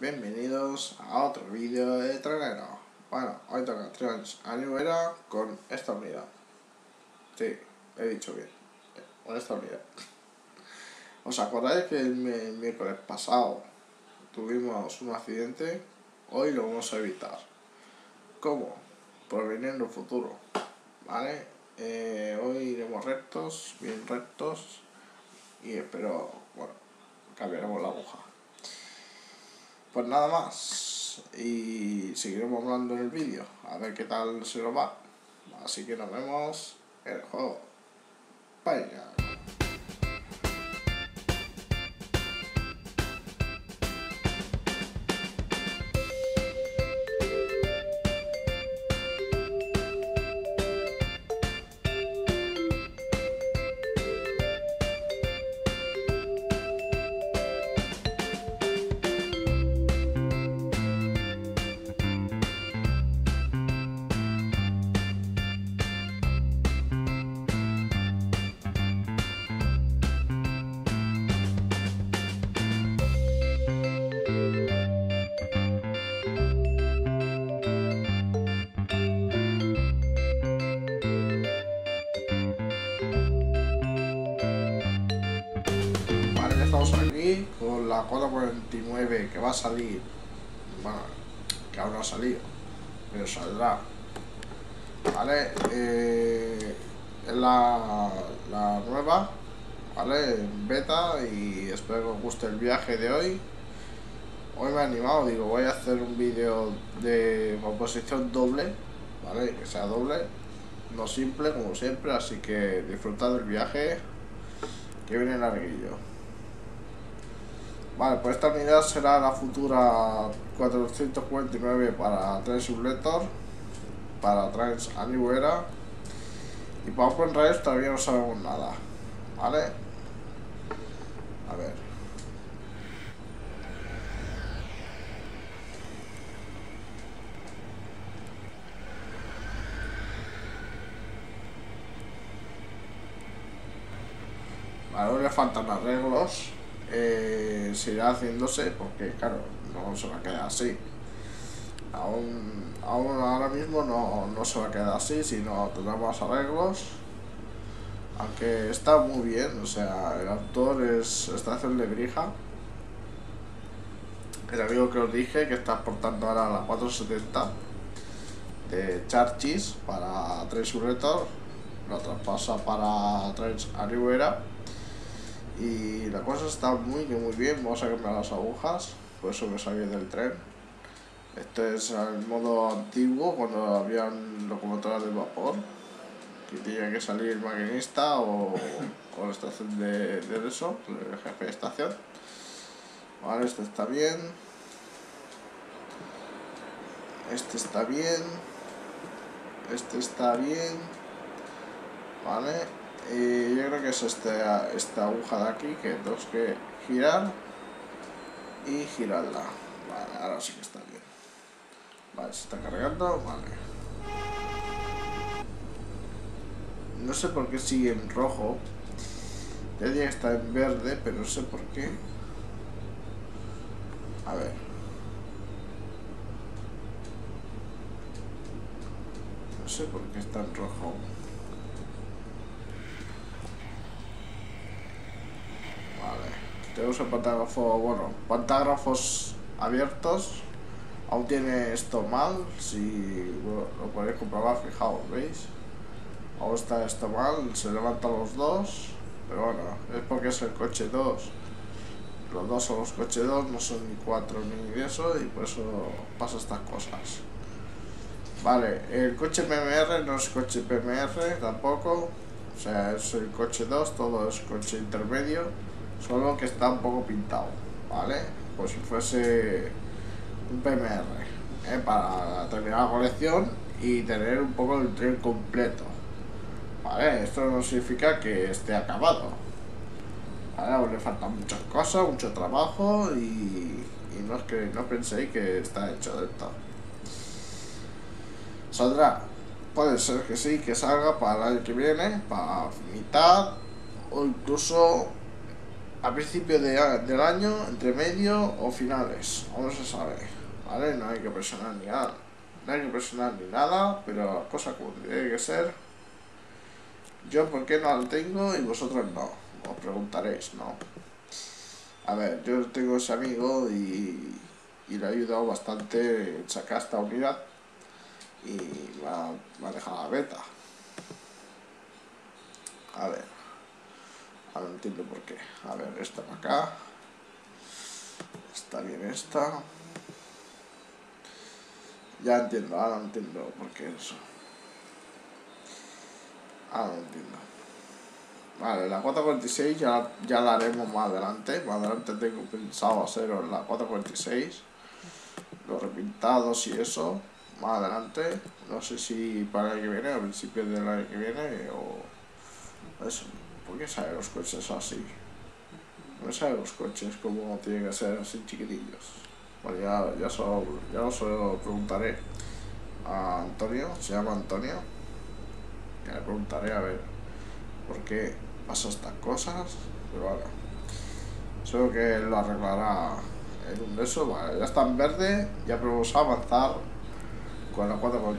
Bienvenidos a otro vídeo de Trenero. Bueno, hoy toca Trainz A New Era con esta unidad. Sí, he dicho bien, con esta unidad. ¿Os acordáis que el miércoles pasado tuvimos un accidente? Hoy lo vamos a evitar. ¿Cómo? Previniendo el futuro, ¿vale? Hoy iremos rectos, bien rectos, y espero, bueno, cambiaremos la aguja. Pues nada más, y seguiremos hablando en el vídeo, a ver qué tal se nos va. Así que nos vemos en el juego. Vaya. Estamos aquí con la 449 que va a salir, bueno, que aún no ha salido, pero saldrá, ¿vale? Es la nueva, ¿vale? En beta, y espero que os guste el viaje de hoy. Hoy me he animado, digo, voy a hacer un vídeo de composición doble, ¿vale? Que sea doble, no simple como siempre, así que disfrutad del viaje que viene larguillo. Vale, pues esta unidad será la futura 449 para Trace Urretor, para Trainz A New Era, y para Open Rails todavía no sabemos nada, ¿vale? A ver. Vale, aún le faltan arreglos. Se irá haciéndose porque, claro, no se va a quedar así. Aún ahora mismo no se va a quedar así, sino tendrá más arreglos. Aunque está muy bien, o sea, el autor está haciendo de Brija. El amigo que os dije que está exportando ahora la 470 de Charchis para Trace Urretor, la traspasa para Trainz A New Era. Y la cosa está muy bien. Vamos a cambiar las agujas, por eso me salí del tren. Este es el modo antiguo, cuando habían locomotoras de vapor, que tenía que salir el maquinista o la estación de eso, el jefe de estación. Vale, este está bien. Este está bien. Este está bien. Vale. Y yo creo que es esta aguja de aquí que tenemos que girar y girarla. Vale, ahora sí que está bien. Vale, se está cargando, vale. No sé por qué sigue en rojo. Ya que está en verde, pero no sé por qué. A ver. No sé por qué está en rojo. Tenemos el pantágrafo, bueno, pantágrafos abiertos. Aún tiene esto mal, si bueno, lo podéis comprobar, fijaos, ¿veis? Aún está esto mal, se levantan los dos, pero bueno, es porque es el coche 2. Los dos son los coche 2, no son ni 4 ni eso, y por eso pasa estas cosas. Vale, el coche PMR no es coche PMR tampoco, o sea, es el coche 2, todo es coche intermedio. Solo que está un poco pintado, ¿vale? Pues si fuese un PMR, para terminar la colección y tener un poco el tren completo, ¿vale? Esto no significa que esté acabado, ¿vale? Aún le faltan muchas cosas, mucho trabajo, y no es que no penséis que está hecho de todo. Saldrá, puede ser que sí, que salga para el año que viene, para mitad, o incluso a principio del año, entre medio o finales, aún no se sabe, ¿vale? No hay que presionar ni nada, pero la cosa como tiene que ser. Yo por qué no la tengo y vosotros no, os preguntaréis, ¿no? A ver, yo tengo ese amigo y le ha ayudado bastante en sacar esta unidad y me ha dejado la beta. A ver, ahora entiendo por qué. A ver, esta para acá. Está bien esta. Ya entiendo, ahora entiendo por qué eso. Ahora entiendo. Vale, la 446 ya la haremos más adelante. Más adelante tengo pensado hacer la 446. Los repintados y eso. Más adelante. No sé si para el año que viene, a principios del año que viene o... Eso. ¿Por qué salen los coches así? No salen los coches como tienen que ser así chiquitillos. Bueno, ya os lo preguntaré a Antonio, se llama Antonio. Ya le preguntaré a ver por qué pasan estas cosas. Pero bueno, solo que lo arreglará en un beso. Vale, ya está en verde, ya probamos a avanzar con la 4.9.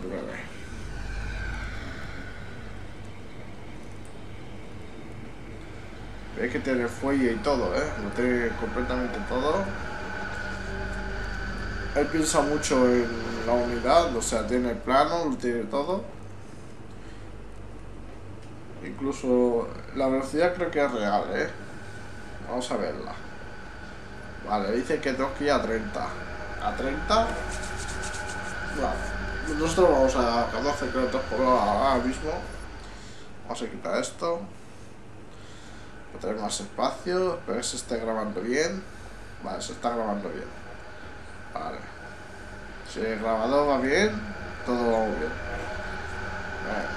Veis que tiene fuelle y todo, ¿eh? Lo tiene completamente todo. Él piensa mucho en la unidad, o sea, tiene el plano, lo tiene todo. Incluso la velocidad creo que es real, ¿eh? Vamos a verla. Vale, dice que tenemos que ir a 30. ¿A 30? Bueno, nosotros vamos a 14 kilómetros por hora ahora mismo. Vamos a quitar esto. Para tener más espacio, pero se está grabando bien. Vale, se está grabando bien. Vale. Si el grabador va bien, todo va muy bien. Vale.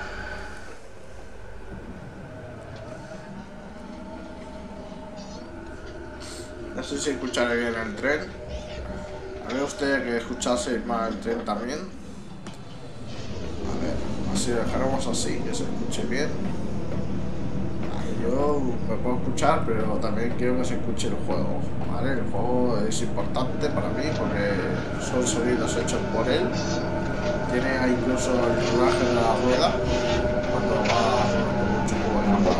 No sé si escucharé bien el tren. A mí me gustaría que escuchaseis más el tren también. A ver, así dejaremos así, que se escuche bien. Yo me puedo escuchar, pero también quiero que se escuche el juego, ¿vale? El juego es importante para mí porque son sonidos hechos por él. Tiene incluso el rodaje de la rueda cuando va mucho juego en la rueda.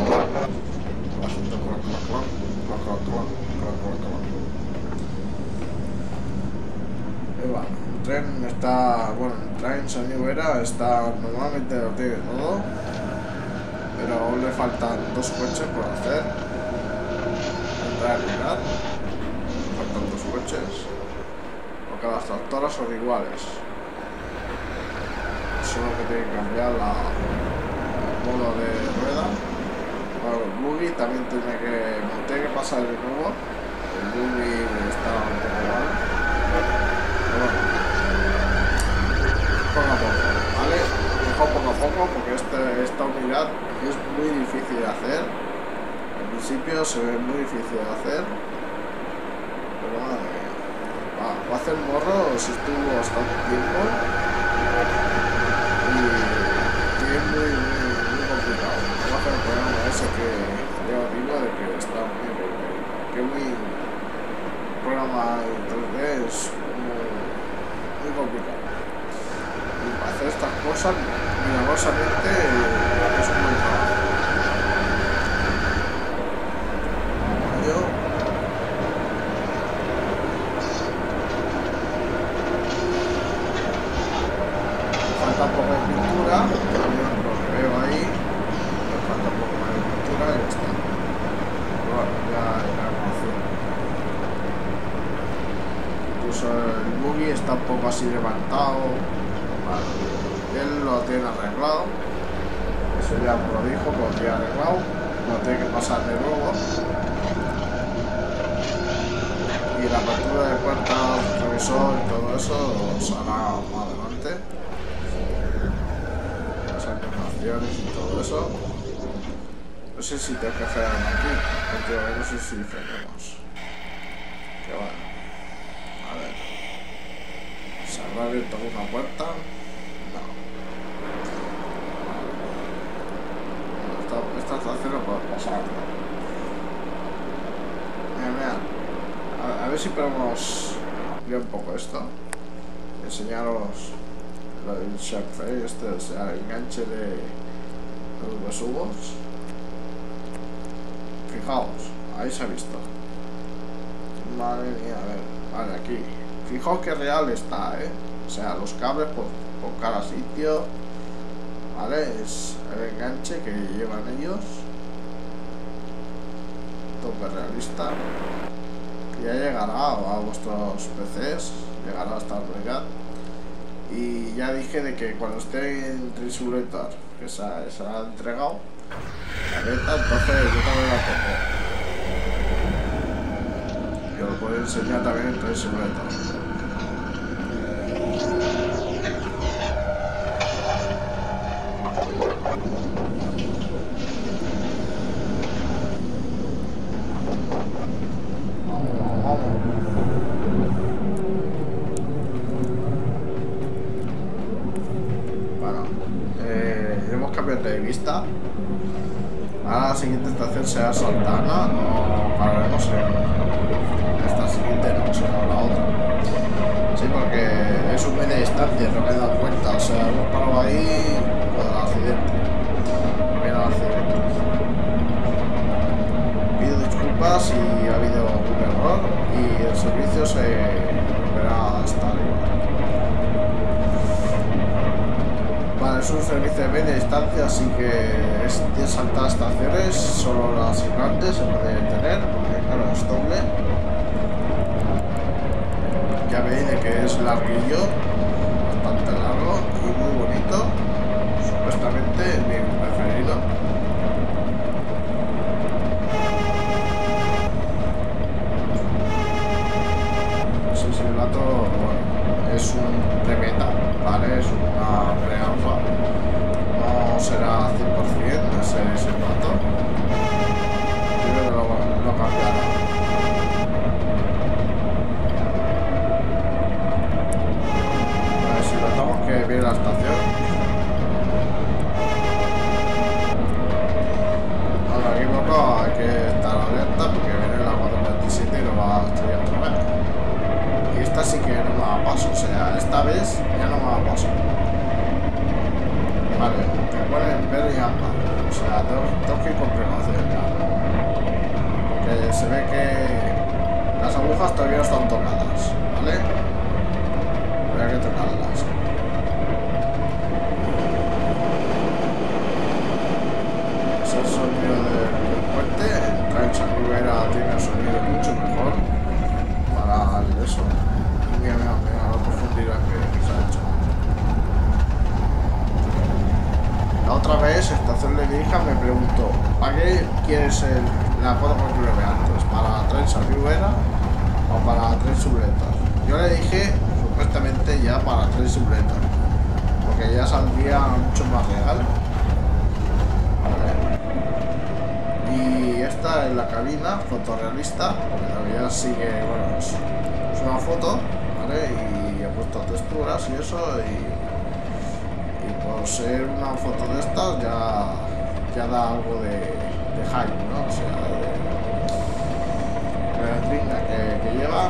Y bueno, el tren está... Bueno, el Trainz A New Era está... Normalmente lo tiene todo, pero aún le faltan dos coches por hacer en realidad. Faltan dos coches porque las tractoras son iguales, solo que tienen que cambiar el modo de rueda. Bueno, el buggy también tiene que pasar de nuevo. El buggy está un poco mal, pero bueno, poco a poco. Poco a poco, porque esta unidad es muy difícil de hacer. Al principio se ve muy difícil de hacer, pero madre mía, va a hacer morro. Si estuvo bastante tiempo y es muy complicado. Va a hacer el programa ese que ya os digo de que está muy programa en 3D es muy complicado. Y para hacer estas cosas milagrosamente es un buen trabajo. Yo falta un poco de pintura, también lo que veo ahí, me falta un poco más de pintura y ya está. Bueno, ya lo hice. Incluso el buggy está un poco así levantado. Él lo tiene arreglado, eso ya me lo dijo, lo tiene arreglado, lo tiene que pasar de nuevo. Y la apertura de puertas, revisor y todo eso os hará más adelante. Las aplicaciones y todo eso. No sé si tengo que frenar aquí, porque no sé si frenemos. Que bueno. A ver. ¿Se habrá abierto alguna puerta? Esta estación no puede pasar. A ver si podemos ampliar un poco esto. Enseñaros lo del Charchis, este, o sea, el enganche de los subos. Fijaos, ahí se ha visto. Madre mía, a ver, vale, aquí. Fijaos que real está, o sea, los cables por cada sitio. Vale, es el enganche que llevan ellos. Tope realista. Ya llegará a vuestros PCs, llegará hasta Ortega. Y ya dije de que cuando esté en Trace Urretor, que se ha entregado la beta, entonces yo también la pongo. Yo lo puedo enseñar también en Trace Urretor. Ahora la siguiente estación será Santana, o pararemos en esta siguiente, no, será la otra. Sí, porque es un media distancia, no me he dado cuenta, o sea, hemos parado ahí por el accidente. Primero accidente. Pido disculpas si ha habido un error y el servicio se volverá a estar igual. Vale, es un servicio de media distancia, así que de saltar estaciones, solo las grandes se pueden tener, porque claro, es doble. Ya veis de que es larguillo, bastante largo y muy bonito, supuestamente mi preferido. Ese simulator, bueno, es un pre-beta, ¿vale? Es una pre-alfa. No será 100% ese rato. Yo lo cambiaré. Vale, si notamos que viene la estación. Ahora aquí poco hay que estar alerta porque viene la 427 y nos va a estrellar otra vez. Y esta sí que no me da paso, o sea, esta vez ya no me da paso. Vale, te pueden ver y ambas. O sea, tengo que ir con precaución ya. Porque se ve que las agujas todavía no están tocadas, ¿vale? Habría que tocarlas. Ese es el sonido del puente. El Trainz A New Era tiene un sonido mucho mejor para el eso. Mira, mira, la profundidad que se ha hecho. La otra vez, estación de Lija me preguntó, ¿para qué quieres la 4x9 antes? ¿Para Trainz A New Era o para Trainz Urretor? Yo le dije, supuestamente ya para Trainz Urretor, porque ya saldría mucho más real. Vale. Y esta es la cabina, fotorrealista, porque todavía sigue, bueno, es una foto, ¿vale? Y he puesto texturas y eso, por ser una foto de estas ya da algo de hype, ¿no? O sea, de la que lleva,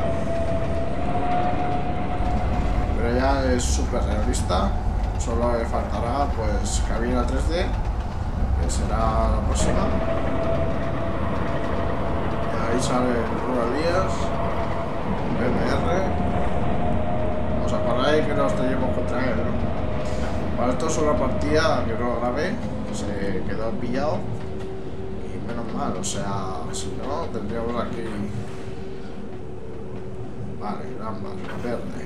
pero ya es súper realista. Solo le faltará pues cabina 3D, que será la próxima. Ahí sale Ruralías, PMR. ¿Os acordáis que nos teníamos contra él, no? Bueno, esto es una partida que no grabé, se quedó pillado y menos mal, o sea, si no tendríamos aquí. Vale, ambas, verde.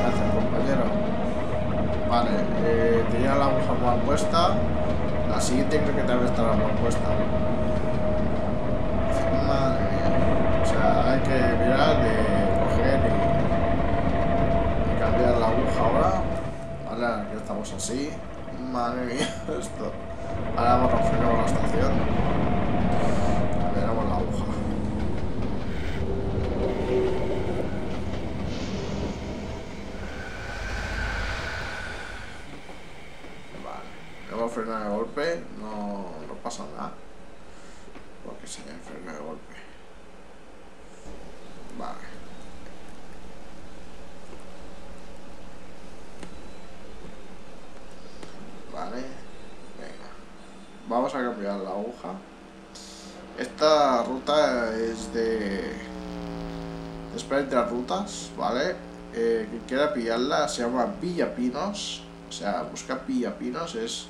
Gracias, compañero. Vale, tenía la aguja mal puesta, la siguiente creo que también estará mal puesta. Madre mía, o sea, hay que mirar de coger y la aguja ahora. Ahora que estamos así, madre mía, esto. Ahora vamos a frenar la estación. Veremos la aguja. Vale, vamos a frenar de golpe, no pasa nada. enseñar el freno de golpe. Vale. Vale. Venga. Vamos a cambiar la aguja. Esta ruta es de Sprint rutas, ¿vale? Quien quiera pillarla se llama VillaPinos. O sea, busca VillaPinos, es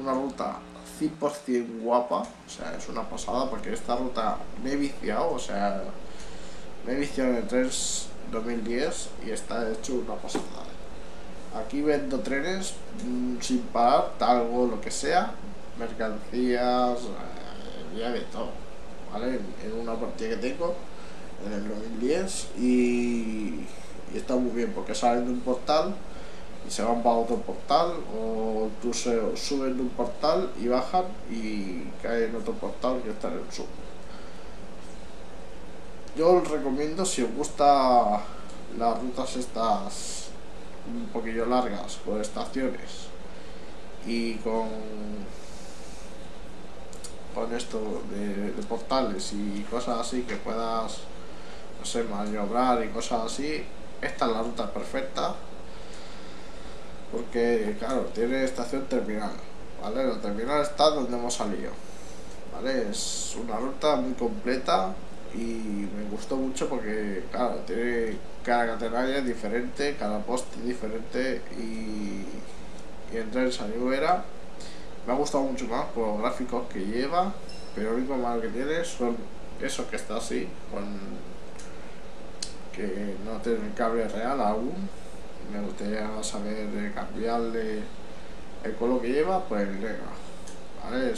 una ruta 100% guapa. O sea, es una pasada porque esta ruta me he viciado. O sea, me he viciado en el Trainz 2010 y está hecho una pasada. Aquí vendo trenes sin parar, talgo, lo que sea, mercancías, ya de todo, ¿vale? En una partida que tengo en el 2010 y está muy bien porque salen de un portal y se van para otro portal, o incluso suben de un portal y bajan y caen en otro portal que está en el sur. Yo os recomiendo, si os gustan las rutas estas un poquillo largas, con estaciones y con esto de portales y cosas así que puedas, no sé, maniobrar y cosas así, esta es la ruta perfecta. Porque, claro, tiene estación terminal, ¿vale? La terminal está donde hemos salido, ¿vale? Es una ruta muy completa y me gustó mucho porque, claro, tiene cada catenaria diferente, cada poste diferente y en Trainz A New Era me ha gustado mucho más por los gráficos que lleva, pero lo único malo que tiene son esos que está así, que no tienen cable real aún. Me gustaría saber cambiarle el color que lleva por el negro, ¿vale?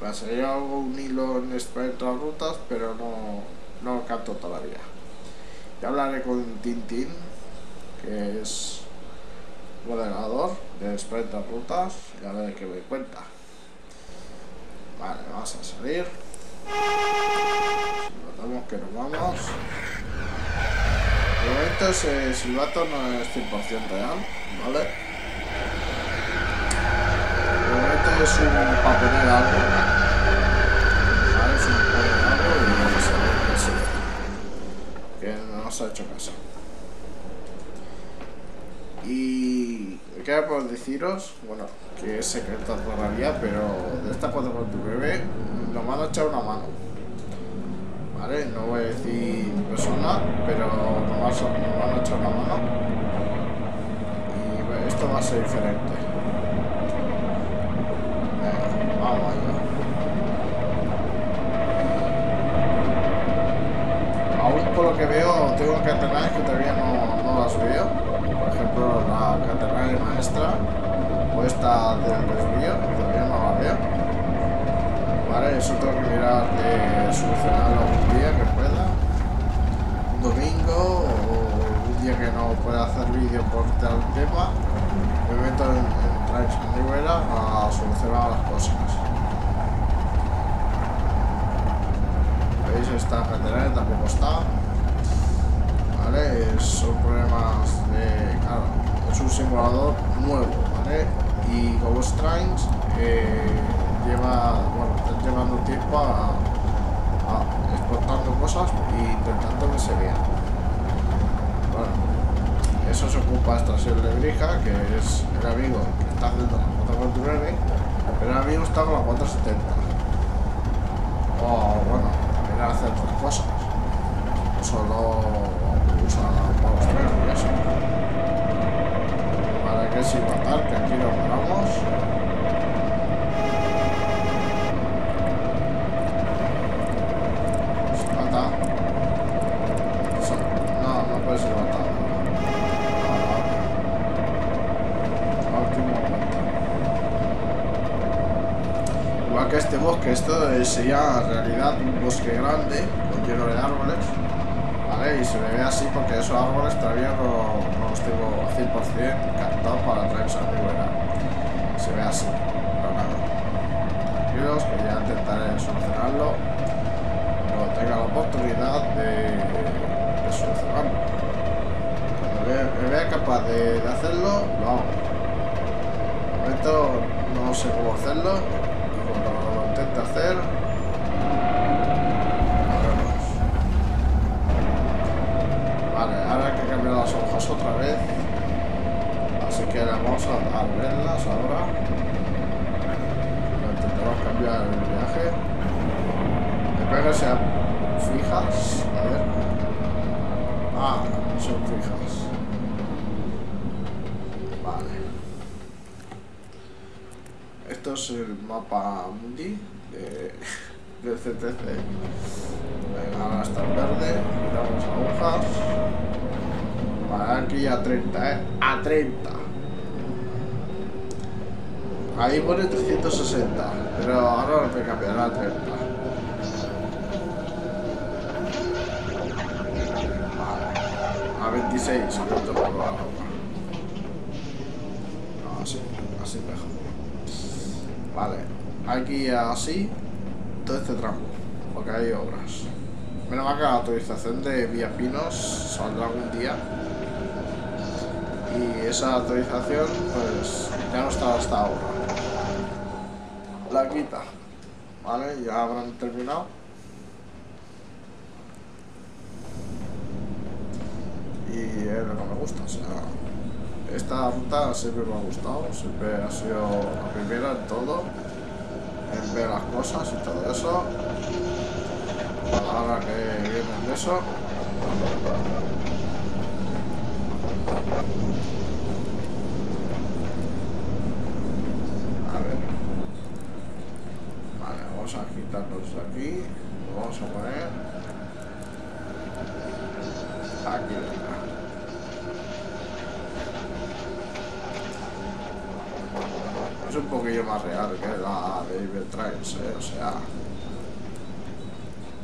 Me ha salido un hilo en estas rutas, pero no lo capto todavía. Ya hablaré con Tintín, que es moderador de estas rutas, y a ver qué me cuenta. Vale, vamos a salir. Notamos que nos vamos. De momento ese silbato no es 100% real, ¿vale? De momento es un papel de algo, ¿vale? Es un papel de algo y vamos a ver que no nos ha hecho caso. Y me queda por deciros, bueno, que es secreto todavía, pero de esta 4x9 nos han echado una mano. Vale, no voy a decir persona, pero nos van a echar la mano y bueno, esto va a ser diferente. Vamos allá. Aún por lo que veo, tengo catenarias que todavía no las veo. Por ejemplo, la catenaria maestra o esta del desvío, que todavía no la veo. Vale, eso tengo que mirar de solucionarlo un día que pueda, un domingo o un día que no pueda hacer vídeo por tal tema. Me meto en Trainz A New Era a solucionar las cosas. ¿Veis? Esta catenaria tampoco está. Vale, son problemas de... claro, es un simulador nuevo, ¿vale? Y como es Trainz, están llevando tiempo a exportando cosas y intentando que se vean. Bueno, eso se ocupa Extracción de Brija, que es el amigo que está haciendo la 449, pero el amigo está con la 470. O bueno, también hace otras cosas, no solo usa los trenes y eso. Para que sin matar, que aquí nos paramos. Que este bosque, esto sería en realidad un bosque grande con lleno de árboles, ¿vale? Y se me ve así porque esos árboles todavía no los tengo 100% captados para Trainz A New Era. Se ve así, pero nada, tranquilos que ya intentaré solucionarlo cuando tenga la oportunidad de solucionarlo. Cuando me vea capaz de hacerlo, lo hago. De momento no sé cómo hacerlo. Hacer verlas otra vez, así que vamos a verlas ahora. Intentamos cambiar el viaje, espero que sean fijas, a ver. Ah, son fijas. Vale. Esto es el mapa mundi de CTC. Venga, ahora está en verde, quitamos agujas. Vale, aquí a 30, a 30. Ahí pone 360, pero ahora me cambiará a 30. Vale, a 26, pronto por la ropa. No, así, así mejor. Vale, aquí así, todo este tramo, porque hay obras. Menos mal que la autorización de VillaPinos saldrá algún día. Y esa autorización, pues, ya no está hasta ahora. La quita. Vale, ya habrán terminado. Y es lo que me gusta, o sea, esta ruta siempre me ha gustado, siempre ha sido la primera en todo, en ver las cosas y todo eso. Ahora que vienen de eso. A ver. Vale, vamos a quitarnos de aquí. Lo vamos a poner aquí. Es un poquillo más real que la de Ibertrails, o sea,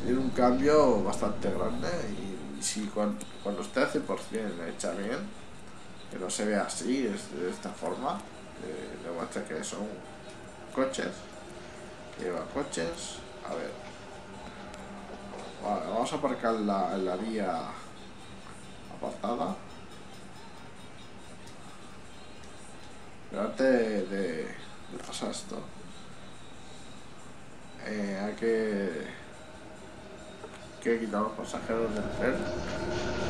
tiene un cambio bastante grande. Y si cuando esté a 100% hecha bien, que no se vea así, es de esta forma, demuestra que son coches, lleva coches. A ver, vale, vamos a aparcar en la vía apartada delante de pasar esto. Hay que quitar los pasajeros del tren,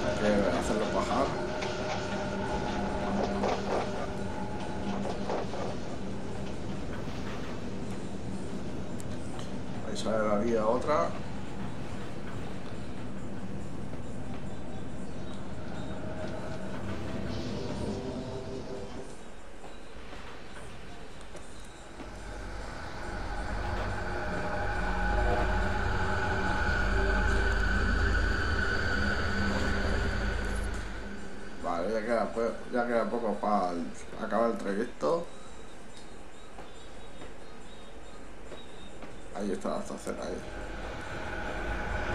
hay que hacerlos bajar. Ahí sale la vía otra. Ya queda poco para acabar el trayecto. Ahí está la estación, ahí.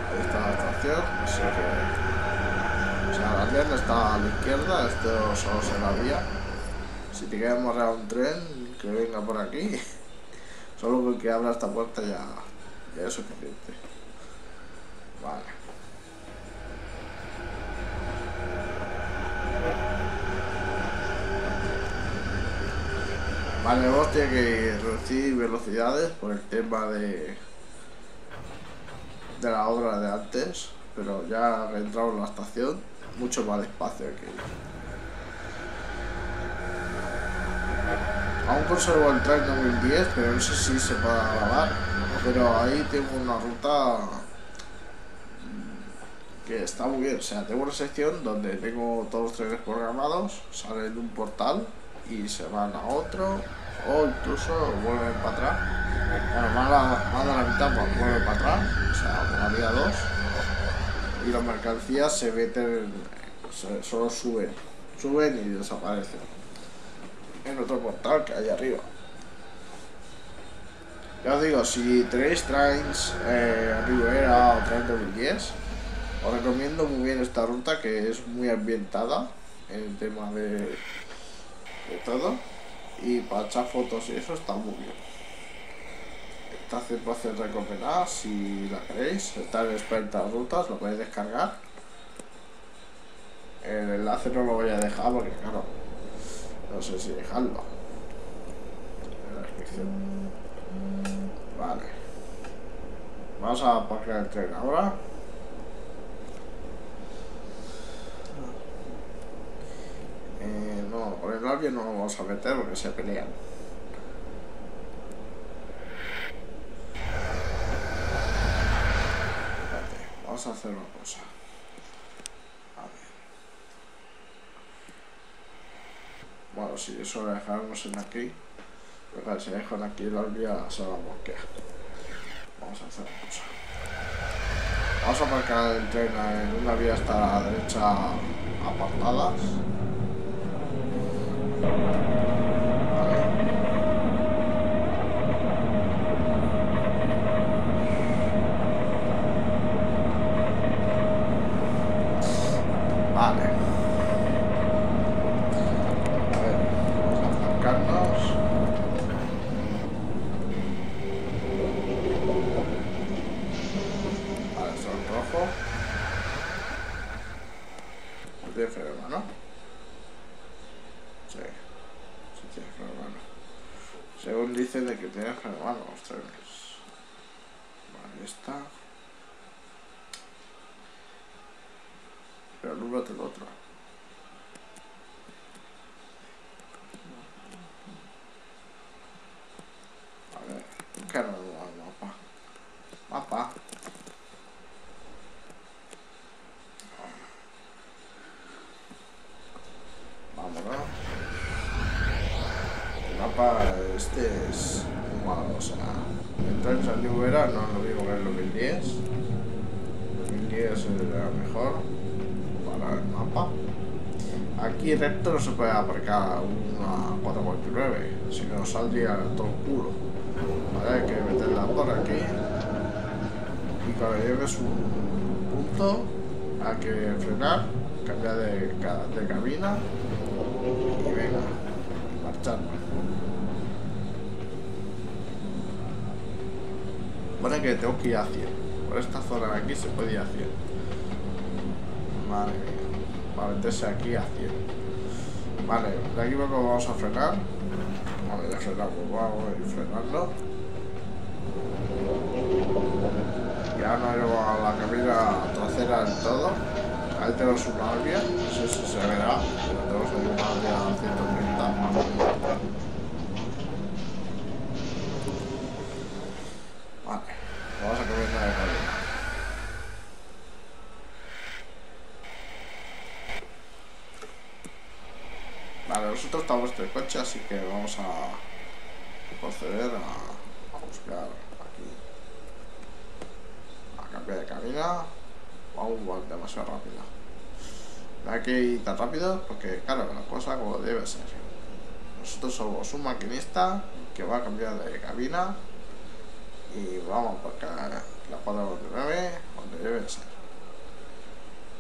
Ahí está la estación, así que... O sea, la tienda está a la izquierda, esto solo se la vía. Si te quieres morrer a un tren, que venga por aquí. Solo con que abra esta puerta ya es suficiente. Vale. Vale, vos tiene que reducir velocidades por el tema de la obra de antes, pero ya que entramos en la estación, mucho más despacio que... Aún conservo el Trainz 2010, pero no sé si se puede grabar, pero ahí tengo una ruta que está muy bien, o sea, tengo una sección donde tengo todos los trenes programados, salen de un portal y se van a otro, o incluso vuelven para atrás. Bueno, van a la mitad, pues vuelven para atrás, o sea, por la vía 2, y las mercancías se meten, solo suben y desaparecen en otro portal que hay arriba. Ya os digo, si tenéis Trainz A New Era o Trainz 2010, os recomiendo muy bien esta ruta, que es muy ambientada en el tema de todo, y para echar fotos y eso está muy bien. Está 100% recomendada si la queréis. Está en Sprint rutas, lo podéis descargar. El enlace no lo voy a dejar porque, claro, no sé si dejarlo en la descripción. Vale, vamos a aparcar el tren ahora. que no nos vamos a meter porque se pelean. Vale, vamos a hacer una cosa. A ver. Bueno, si eso lo dejamos en aquí, pero si dejan aquí la vía se va a bloquear. Vamos a hacer una cosa. Vamos a marcar el tren en una vía hasta la derecha apartadas. Vale. A ver, vamos a acercarnos. Vale, esto es rojo. No tiene freno, ¿no? Sí. Tiene freno de mano. Según dicen de que tiene freno de mano los trenes. Vale, ahí está. Pero alúmbrate el otro. A ver, ¿qué no lo da el mapa? Mapa. Vámonos. Este es humado, o sea, el Trainz A New Era no es lo mismo que el 2010. El 2010 era mejor para el mapa. Aquí recto no se puede aparcar una 449, si no saldría todo puro. Vale, hay que meter la torre aquí. Y cuando lleves un punto, hay que frenar, cambiar de cabina y venga, marchar. Bueno, que tengo que ir a 100. Por esta zona de aquí se puede ir a 100. Madre mía. Para meterse aquí a 100. Vale, de aquí poco vamos a frenar. Vale, ya frenamos. Vamos a ir frenando. Ya no llevo a la cabina trasera del todo. Ahí tenemos una albia. No sé si se verá. Pero tenemos ahí una albia a 130. Vamos a cambiar la de cabina. Vale, nosotros estamos en este coche, así que vamos a proceder a buscar aquí. A cambiar de cabina. Vamos demasiado rápido. No hay que ir tan rápido porque, claro, la cosa como debe ser. Nosotros somos un maquinista que va a cambiar de cabina. Y vamos a aparcar la 449 donde debe ser.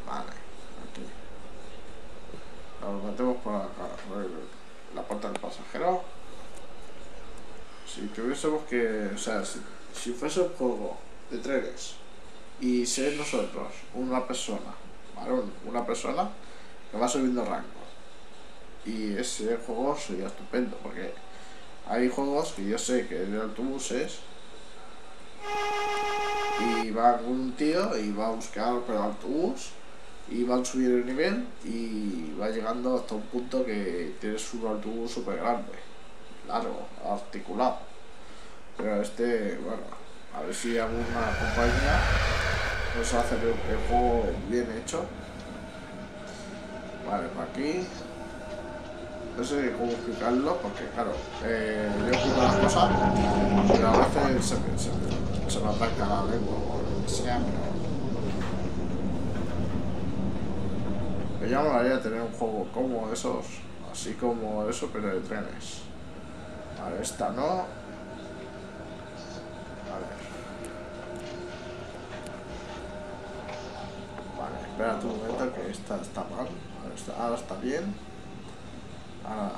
Vale, aquí. Nos metemos por acá, la puerta del pasajero. Si tuviésemos que, o sea, si fuese un juego de trenes y ser nosotros una persona, ¿vale? Una persona que va subiendo rango. Y ese juego sería estupendo porque hay juegos que yo sé que de autobuses. Y va un tío y va a buscar por el autobús y van a subir el nivel y va llegando hasta un punto que tienes un autobús súper grande, largo, articulado. Pero este, bueno, a ver si alguna compañía nos hace el juego bien hecho. Vale, para aquí no sé cómo explicarlo porque claro, yo explico las cosas pero a veces se me ataca la lengua o lo que sea, pero ya me gustaría tener un juego como esos, así como eso, pero de trenes. Vale, esta no. A ver. Vale, espera un momento que esta está mal. Vale, ahora está bien.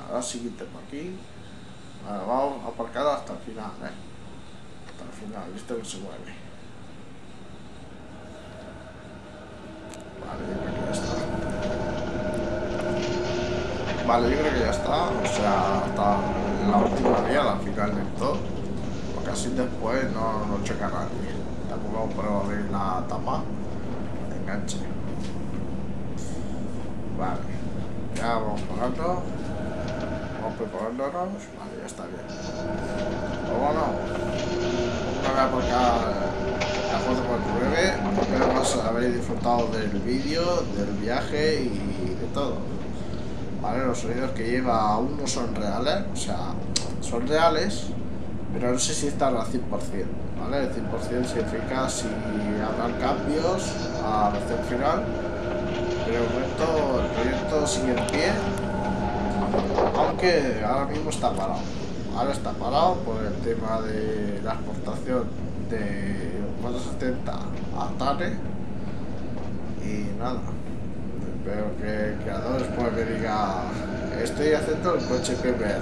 Ahora siguiente por aquí. Ahora vamos a aparcar hasta el final, Hasta el final, visto que se mueve. Vale, yo creo que ya está. Vale, yo creo que ya está. O sea, hasta la última vía, la final del todo. Porque así después no choca nadie. Tampoco vamos a poner la tapa. Enganche. Vale. Ya vamos pagando. vamos preparándonos. Vale, ya está bien. Pero bueno, una vez por cada foto por el 9, espero más habéis disfrutado del vídeo, del viaje y de todo. Vale, los sonidos que lleva aún no son reales, o sea, son reales, pero no sé si están al 100%, ¿vale? El 100% significa si habrá cambios a la versión final, pero el proyecto sigue en pie, aunque ahora mismo está parado. Ahora está parado por el tema de la exportación de 470 a Tare y nada. Espero que el creador después me diga, estoy haciendo el coche PMR.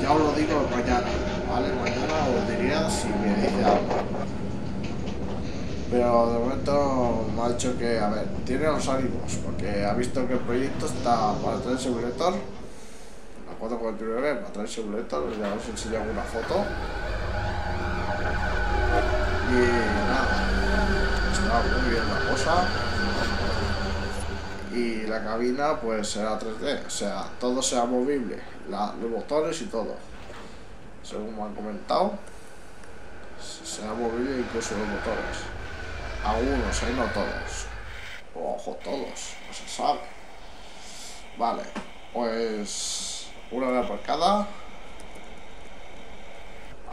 Ya os lo digo mañana, ¿vale? Mañana os diría si me dice algo. Pero de momento me ha dicho que, a ver, tiene los ánimos, porque ha visto que el proyecto está para Trainz Simulator, la 449 para Trainz Simulator, ya os enseño una foto. Y nada, está muy bien la cosa. Y la cabina pues será 3D, o sea, todo será movible, los botones y todo, según me han comentado, será movible incluso los botones, algunos, no todos, ojo, todos, no se sabe. Vale, pues una hora por cada, a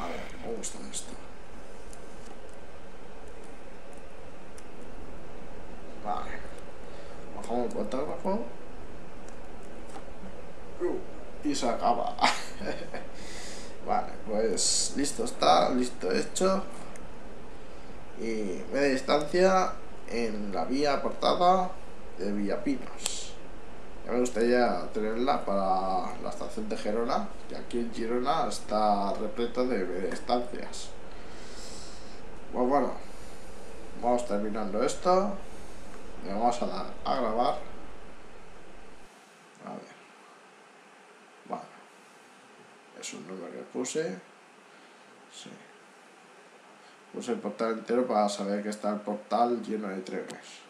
ver, me gusta esto. Vale, bajamos el fotógrafo y se acaba. Vale, pues listo está, listo hecho. Y media distancia en la vía portada de VillaPinos. Ya me gustaría tenerla para la estación de Gerona, que aquí en Girona está repleta de media distancias. Pues bueno, vamos terminando esto. Le vamos a dar a grabar. A ver. Vale. Es un número que puse. Sí. Puse el portal entero para saber que está el portal lleno de trenes.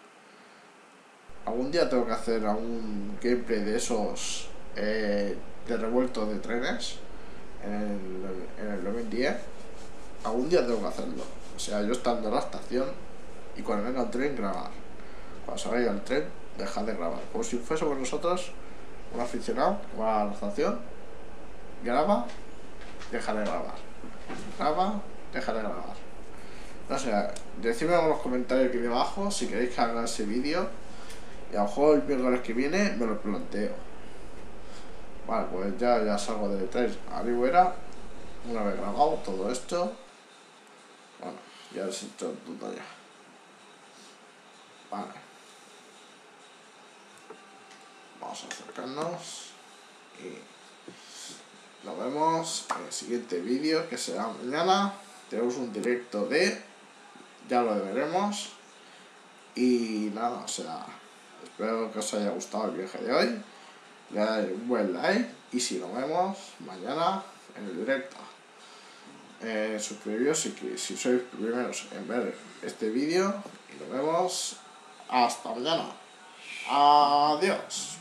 Algún día tengo que hacer algún gameplay de esos de revueltos de trenes en el 2010. Algún día tengo que hacerlo. O sea, yo estando en la estación y cuando venga el tren grabar. Cuando salgáis al tren, dejad de grabar. Como si fuésemos nosotros, un aficionado que va a la estación, graba, deja de grabar. Graba, deja de grabar. No sé, decidme en los comentarios aquí debajo si queréis que haga ese vídeo. Y a lo mejor el miércoles que viene me lo planteo. Vale, pues ya salgo de Trainz A New Era. Una vez grabado todo esto, bueno, ya os he hecho el tutorial. Vale. Vamos a acercarnos y nos vemos en el siguiente vídeo, que será mañana. Tenemos un directo de, ya lo veremos. Y nada, o sea, espero que os haya gustado el viaje de hoy. Le dais un buen like y si nos vemos mañana en el directo. Suscribiros si sois primeros en ver este vídeo y nos vemos hasta mañana. Adiós.